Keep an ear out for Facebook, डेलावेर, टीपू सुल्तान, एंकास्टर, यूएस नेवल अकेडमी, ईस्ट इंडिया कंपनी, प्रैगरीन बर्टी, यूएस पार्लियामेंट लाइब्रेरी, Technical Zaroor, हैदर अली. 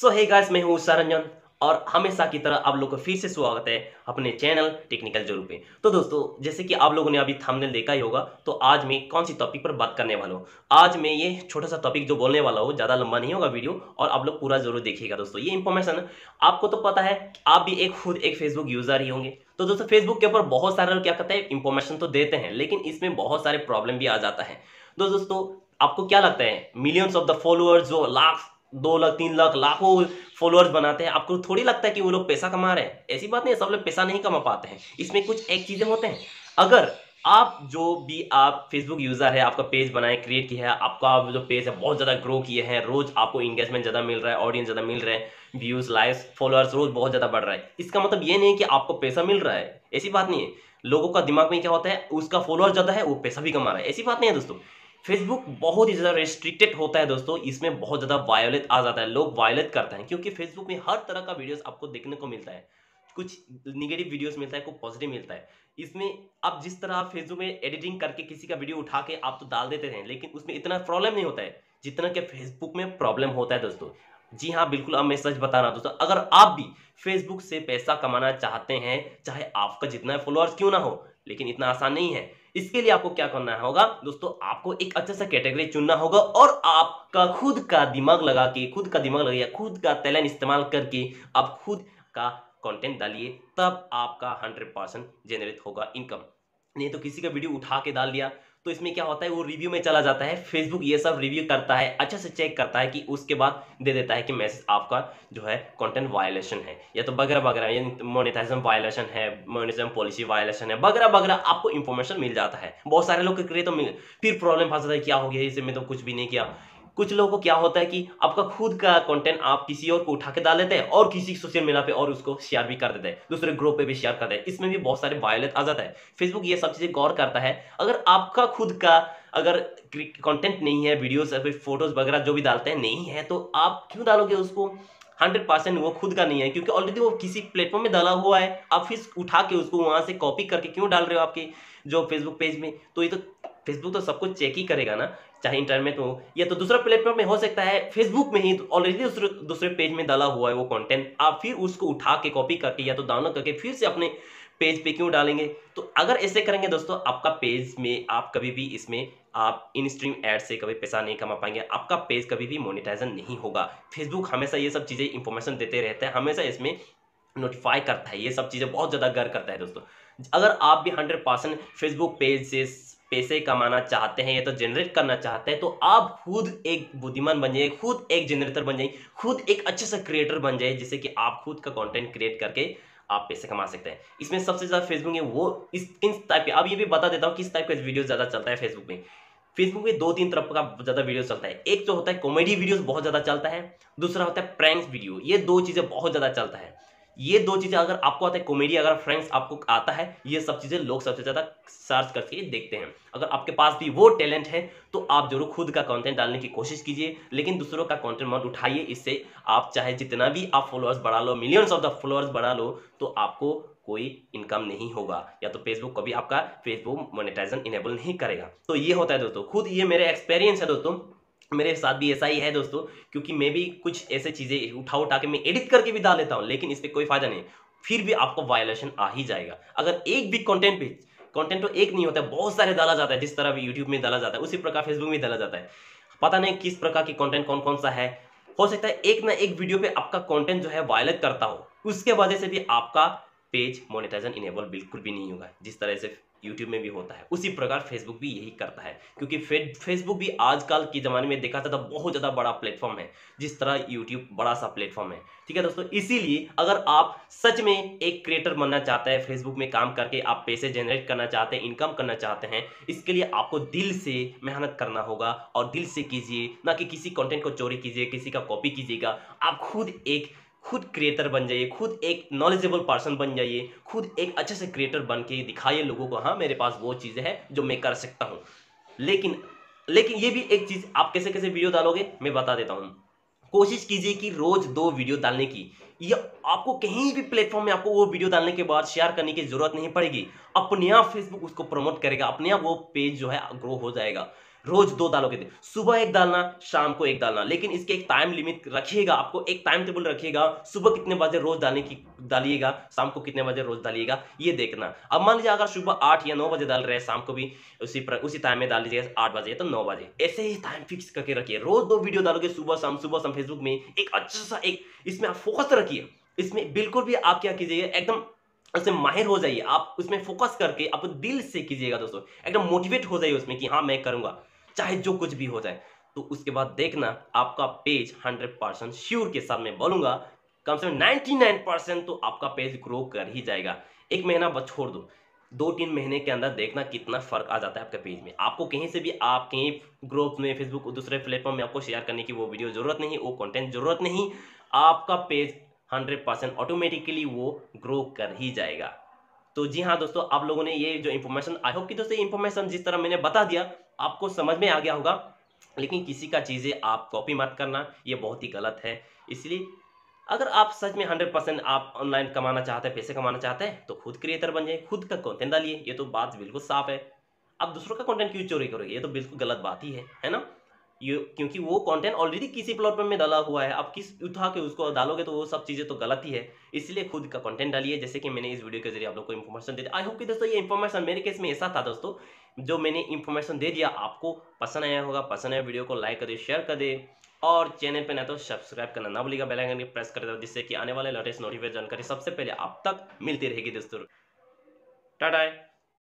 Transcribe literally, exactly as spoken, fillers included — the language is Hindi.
सो हे गाइस, मैं हूं सरंजन और हमेशा की तरह आप लोग को फिर से स्वागत है अपने चैनल टेक्निकल जरूर पे। तो दोस्तों, जैसे कि आप लोगों ने अभी थंबनेल देखा ही होगा, तो आज मैं कौन सी टॉपिक पर बात करने वाला हूँ। आज मैं ये छोटा सा टॉपिक जो बोलने वाला हूँ, ज़्यादा लंबा नहीं होगा वीडियो, और आप लोग पूरा जरूर देखिएगा। दोस्तों, ये इन्फॉर्मेशन आपको तो पता है, आप भी एक खुद एक फेसबुक यूज़र ही होंगे। तो दोस्तों, फेसबुक के ऊपर बहुत सारे लोग क्या कहते हैं, इन्फॉर्मेशन तो देते हैं, लेकिन इसमें बहुत सारे प्रॉब्लम भी आ जाता है। तो दोस्तों, आपको क्या लगता है, मिलियंस ऑफ द फॉलोअर्स जो लाख दो लाख तीन लाख लाखों फॉलोअर्स बनाते हैं, आपको थोड़ी लगता है कि वो लोग पैसा कमा रहे हैं। ऐसी बात नहीं है, सब लोग पैसा नहीं कमा पाते हैं। इसमें कुछ एक चीज़ें होते हैं। अगर आप जो भी आप फेसबुक यूज़र है, आपका पेज बनाए, क्रिएट किया है, आपका आप जो पेज है बहुत ज़्यादा ग्रो किए हैं, रोज़ आपको इंगेजमेंट ज़्यादा मिल रहा है, ऑडियंस ज़्यादा मिल रहे हैं, व्यूज़ लाइक्स फॉलोअर्स रोज़ बहुत ज़्यादा बढ़ रहा है, इसका मतलब ये नहीं कि आपको पैसा मिल रहा है। ऐसी बात नहीं है। लोगों का दिमाग में क्या होता है, उसका फॉलोअर्स ज़्यादा है वो पैसा भी कमा रहा है, ऐसी बात नहीं है। दोस्तों, फेसबुक बहुत ही ज़्यादा रेस्ट्रिक्टेड होता है। दोस्तों, इसमें बहुत ज़्यादा वायलेट आ जाता है, लोग वायलेट करते हैं, क्योंकि फेसबुक में हर तरह का वीडियोस आपको देखने को मिलता है। कुछ निगेटिव वीडियोस मिलता है, कुछ पॉजिटिव मिलता है। इसमें आप जिस तरह आप फेसबुक में एडिटिंग करके किसी का वीडियो उठा के आप तो डाल देते हैं, लेकिन उसमें इतना प्रॉब्लम नहीं होता है जितना कि फेसबुक में प्रॉब्लम होता है। दोस्तों, जी हाँ, बिल्कुल, अब मैं सच बता रहा हूँ। दोस्तों, अगर आप भी फेसबुक से पैसा कमाना चाहते हैं, चाहे आपका जितना फॉलोअर्स क्यों ना हो, लेकिन इतना आसान नहीं है। इसके लिए आपको क्या करना होगा दोस्तों, आपको एक अच्छा सा कैटेगरी चुनना होगा और आपका खुद का दिमाग लगा के खुद का दिमाग लगा खुद का टैलेंट इस्तेमाल करके आप खुद का कंटेंट डालिए, तब आपका हंड्रेड परसेंट जनरेट होगा इनकम। नहीं तो किसी का वीडियो उठा के डाल दिया तो इसमें क्या होता है, वो रिव्यू में चला जाता है। फेसबुक ये सब रिव्यू करता है, अच्छे से चेक करता है, कि उसके बाद दे देता है कि मैसेज आपका जो है कंटेंट वायलेशन है, या तो वगैरह वगैरह, या मोनेटाइजेशन वायलेशन है, मोनेटाइजेशन पॉलिसी वायलेशन है, वगैरह वगैरह आपको इन्फॉर्मेशन मिल जाता है। बहुत सारे लोग के लिए तो मिल फिर प्रॉब्लम फंस जाता है, क्या हो गया, इसमें तो कुछ भी नहीं किया। कुछ लोगों को क्या होता है कि आपका खुद का कंटेंट आप किसी और को उठा के डाल देते हैं और किसी सोशल मीडिया पे और उसको शेयर भी कर देते हैं, दूसरे ग्रुप पे भी शेयर करते हैं, इसमें भी बहुत सारे वायलेट आ जाता है। फेसबुक ये सब चीज़ें गौर करता है। अगर आपका खुद का अगर कंटेंट नहीं है, वीडियोस या फिर फोटोज़ वगैरह जो भी डालते हैं नहीं है, तो आप क्यों डालोगे उसको। हंड्रेड परसेंट वो खुद का नहीं है, क्योंकि ऑलरेडी वो किसी प्लेटफॉर्म में डाला हुआ है, आप फिर उठा के उसको वहाँ से कॉपी करके क्यों डाल रहे हो आपके जो फेसबुक पेज में। तो ये तो फेसबुक तो सब कुछ चेक ही करेगा ना, चाहे इंटरनेट हो या तो दूसरा प्लेटफॉर्म में, हो सकता है फेसबुक में ही ऑलरेडी दूसरे दूसरे पेज में डाला हुआ है वो कंटेंट, आप फिर उसको उठा के कॉपी करके या तो डाउनलोड करके फिर से अपने पेज पे क्यों डालेंगे। तो अगर ऐसे करेंगे दोस्तों, आपका पेज में आप कभी भी इसमें आप इन स्ट्रीम एड से कभी पैसा नहीं कमा पाएंगे, आपका पेज कभी भी मोनेटाइजेशन नहीं होगा। फेसबुक हमेशा ये सब चीज़ें इंफॉर्मेशन देते रहते हैं, हमेशा इसमें नोटिफाई करता है, ये सब चीज़ें बहुत ज़्यादा गौर करता है। दोस्तों, अगर आप भी हंड्रेड परसेंट फेसबुक पेज से पैसे कमाना चाहते हैं या तो जनरेट करना चाहते हैं, तो आप खुद एक बुद्धिमान बन जाइए, खुद एक जनरेटर बन जाइए, खुद एक अच्छे सा क्रिएटर बन जाइए, जिससे कि आप खुद का कंटेंट क्रिएट करके आप पैसे कमा सकते हैं। इसमें सबसे ज़्यादा फेसबुक है वो इस इन टाइप के, अब ये भी बता देता हूँ किस टाइप का वीडियो ज़्यादा चलता है फेसबुक में। फेसबुक में दो तीन तरफ का ज़्यादा वीडियो चलता है। एक जो होता है कॉमेडी वीडियोज़ बहुत ज़्यादा चलता है, दूसरा होता है प्रैंक्स वीडियो, ये दो चीज़ें बहुत ज़्यादा चलता है। ये दो चीज़ें अगर आपको आता है, कॉमेडी अगर फ्रेंड्स आपको आता है, ये सब चीज़ें लोग सबसे ज़्यादा सर्च करके देखते हैं। अगर आपके पास भी वो टैलेंट है तो आप जरूर खुद का कंटेंट डालने की कोशिश कीजिए, लेकिन दूसरों का कंटेंट मत उठाइए। इससे आप चाहे जितना भी आप फॉलोअर्स बढ़ा लो, मिलियंस ऑफ द फॉलोअर्स बढ़ा लो, तो आपको कोई इनकम नहीं होगा, या तो फेसबुक कभी आपका फेसबुक मोनेटाइजेशन इनेबल नहीं करेगा। तो ये होता है दोस्तों, खुद ये मेरा एक्सपीरियंस है दोस्तों, मेरे साथ भी ऐसा ही है दोस्तों, क्योंकि मैं भी कुछ ऐसे चीज़ें उठा उठा के मैं एडिट करके भी डाल लेता हूँ, लेकिन इस पर कोई फायदा नहीं, फिर भी आपको वायलेशन आ ही जाएगा। अगर एक भी कंटेंट पे कंटेंट तो एक नहीं होता है, बहुत सारे डाला जाता है, जिस तरह यूट्यूब में डाला जाता है उसी प्रकार फेसबुक में डाला जाता है। पता नहीं किस प्रकार की कंटेंट कौन कौन सा है, हो सकता है एक ना एक वीडियो पे आपका कंटेंट जो है वायलेट करता हो, उसके वजह से भी आपका पेज मोनेटाइजेशन इनेबल बिल्कुल भी नहीं होगा। जिस तरह से यूट्यूब में भी होता है, उसी प्रकार फेसबुक भी यही करता है, क्योंकि फेसबुक भी आजकल के ज़माने में देखा जाता है बहुत ज़्यादा बड़ा प्लेटफॉर्म है, जिस तरह यूट्यूब बड़ा सा प्लेटफॉर्म है। ठीक है दोस्तों, इसीलिए अगर आप सच में एक क्रिएटर बनना चाहते हैं, फेसबुक में काम करके आप पैसे जनरेट करना चाहते हैं, इनकम करना चाहते हैं, इसके लिए आपको दिल से मेहनत करना होगा और दिल से कीजिए, ना कि किसी कॉन्टेंट को चोरी कीजिए, किसी का कॉपी कीजिएगा। आप खुद एक खुद क्रिएटर बन जाइए, खुद एक नॉलेजेबल पर्सन बन जाइए, खुद एक अच्छे से क्रिएटर बन के दिखाइए लोगों को, हाँ मेरे पास वो चीज़ें हैं जो मैं कर सकता हूँ। लेकिन लेकिन ये भी एक चीज़, आप कैसे कैसे वीडियो डालोगे मैं बता देता हूँ। कोशिश कीजिए कि रोज़ दो वीडियो डालने की, या आपको कहीं भी प्लेटफॉर्म में आपको वो वीडियो डालने के बाद शेयर करने की ज़रूरत नहीं पड़ेगी, अपने आप फेसबुक उसको प्रमोट करेगा, अपने आप वो पेज जो है ग्रो हो जाएगा। रोज दो दालों के दिन, सुबह एक डालना, शाम को एक डालना, लेकिन इसके एक टाइम लिमिट रखिएगा, आपको एक टाइम टेबल रखिएगा, सुबह कितने बजे रोज डालने की डालिएगा, शाम को कितने बजे रोज डालिएगा, ये देखना। अब मान लीजिए अगर सुबह आठ या नौ बजे डाल रहे हैं, शाम को भी उसी पर, उसी टाइम में डाल लीजिएगा, आठ बजे तो नौ बजे, ऐसे ही टाइम फिक्स करके रखिए। रोज दो वीडियो डालोगे सुबह शाम, सुबह शाम, फेसबुक में एक अच्छा सा एक इसमें आप फोकस रखिए, इसमें बिल्कुल भी आप क्या कीजिएगा एकदम उसमें माहिर हो जाइए, आप उसमें फोकस करके आप दिल से कीजिएगा दोस्तों, एकदम मोटिवेट हो जाइए उसमें कि हाँ मैं करूँगा, चाहे जो कुछ भी हो जाए। तो उसके बाद देखना आपका पेज हंड्रेड परसेंट श्योर के साथ मैं बोलूँगा कम से कम निन्यानवे परसेंट तो आपका पेज ग्रो कर ही जाएगा। एक महीना बस छोड़ दो, दो तीन महीने के अंदर देखना कितना फर्क आ जाता है आपके पेज में। आपको कहीं से भी, आप कहीं ग्रुप में, फेसबुक, दूसरे प्लेटफॉर्म में आपको शेयर करने की वो वीडियो ज़रूरत नहीं, वो कंटेंट ज़रूरत नहीं, आपका पेज हंड्रेड परसेंट ऑटोमेटिकली वो ग्रो कर ही जाएगा। तो जी हाँ दोस्तों, आप लोगों ने ये जो इन्फॉर्मेशन, आई होप कि दोस्तों इन्फॉर्मेशन जिस तरह मैंने बता दिया आपको समझ में आ गया होगा, लेकिन किसी का चीज़ें आप कॉपी मत करना, ये बहुत ही गलत है। इसलिए अगर आप सच में हंड्रेड परसेंट आप ऑनलाइन कमाना चाहते हैं, पैसे कमाना चाहते हैं, तो खुद क्रिएटर बन जाए, खुद का कंटेंट डालिए, ये तो बात बिल्कुल साफ है। आप दूसरों का कंटेंट क्यों चोरी करोगे, ये तो बिल्कुल गलत बात ही है, है ना। ये क्योंकि वो कंटेंट ऑलरेडी किसी प्लेटफॉर्म में डाला हुआ है, आप किस उठा के उसको डालोगे, तो वो सब चीज़ें तो गलत ही है। इसलिए खुद का कंटेंट डालिए, जैसे कि मैंने इस वीडियो के जरिए आप लोग को इन्फॉर्मेशन दे दिया। आई होप कि दोस्तों ये इन्फॉर्मेशन मेरे केस में ऐसा था दोस्तों, जो मैंने इन्फॉर्मेशन दे दिया आपको पसंद आया होगा। पसंद आया वीडियो को लाइक कर दे, शेयर कर दे, और चैनल पर ना तो सब्सक्राइब करना ना भूलिएगा, बेल आइकन प्रेस कर दो, जिससे कि आने वाले लेटेस्ट नोटिफिकेशन जानकारी सबसे पहले आप तक मिलती रहेगी दोस्तों। टाटा।